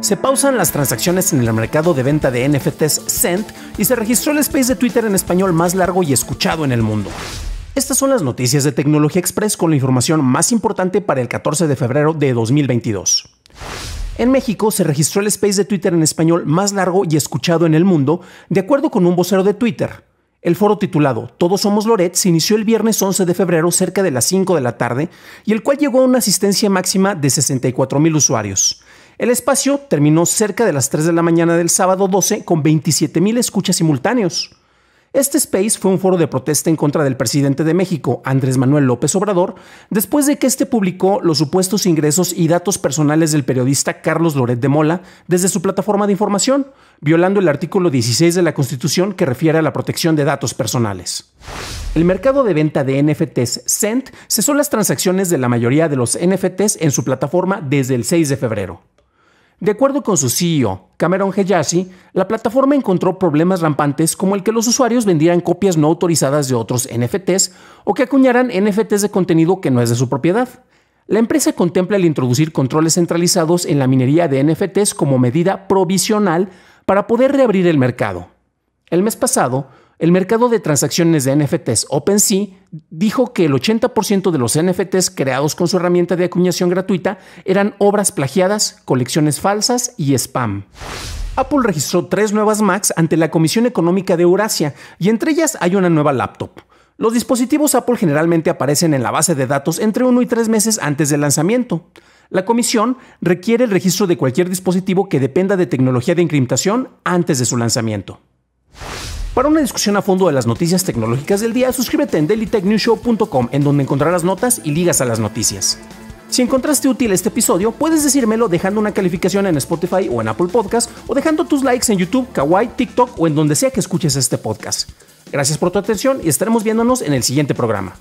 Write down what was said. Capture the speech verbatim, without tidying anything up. Se pausan las transacciones en el mercado de venta de N F Ts Cent y se registró el space de Twitter en español más largo y escuchado en el mundo. Estas son las noticias de Tecnología Express con la información más importante para el catorce de febrero de dos mil veintidós. En México se registró el space de Twitter en español más largo y escuchado en el mundo, de acuerdo con un vocero de Twitter. El foro titulado Todos Somos Loret se inició el viernes once de febrero cerca de las cinco de la tarde y el cual llegó a una asistencia máxima de sesenta y cuatro mil usuarios. El espacio terminó cerca de las tres de la mañana del sábado doce con veintisiete mil escuchas simultáneos. Este space fue un foro de protesta en contra del presidente de México, Andrés Manuel López Obrador, después de que este publicó los supuestos ingresos y datos personales del periodista Carlos Loret de Mola desde su plataforma de información, violando el artículo dieciséis de la Constitución que refiere a la protección de datos personales. El mercado de venta de N F Ts Cent cesó las transacciones de la mayoría de los N F Ts en su plataforma desde el seis de febrero. De acuerdo con su C E O, Cameron Hejazi, la plataforma encontró problemas rampantes como el que los usuarios vendieran copias no autorizadas de otros N F Ts o que acuñaran N F Ts de contenido que no es de su propiedad. La empresa contempla el introducir controles centralizados en la minería de N F Ts como medida provisional para poder reabrir el mercado. El mes pasado, el mercado de transacciones de N F Ts OpenSea dijo que el ochenta por ciento de los N F Ts creados con su herramienta de acuñación gratuita eran obras plagiadas, colecciones falsas y spam. Apple registró tres nuevas Macs ante la Comisión Económica de Eurasia y entre ellas hay una nueva laptop. Los dispositivos Apple generalmente aparecen en la base de datos entre uno y tres meses antes del lanzamiento. La comisión requiere el registro de cualquier dispositivo que dependa de tecnología de encriptación antes de su lanzamiento. Para una discusión a fondo de las noticias tecnológicas del día, suscríbete en daily tech news show punto com, en donde encontrarás notas y ligas a las noticias. Si encontraste útil este episodio, puedes decírmelo dejando una calificación en Spotify o en Apple Podcasts, o dejando tus likes en YouTube, Kwai, TikTok o en donde sea que escuches este podcast. Gracias por tu atención y estaremos viéndonos en el siguiente programa.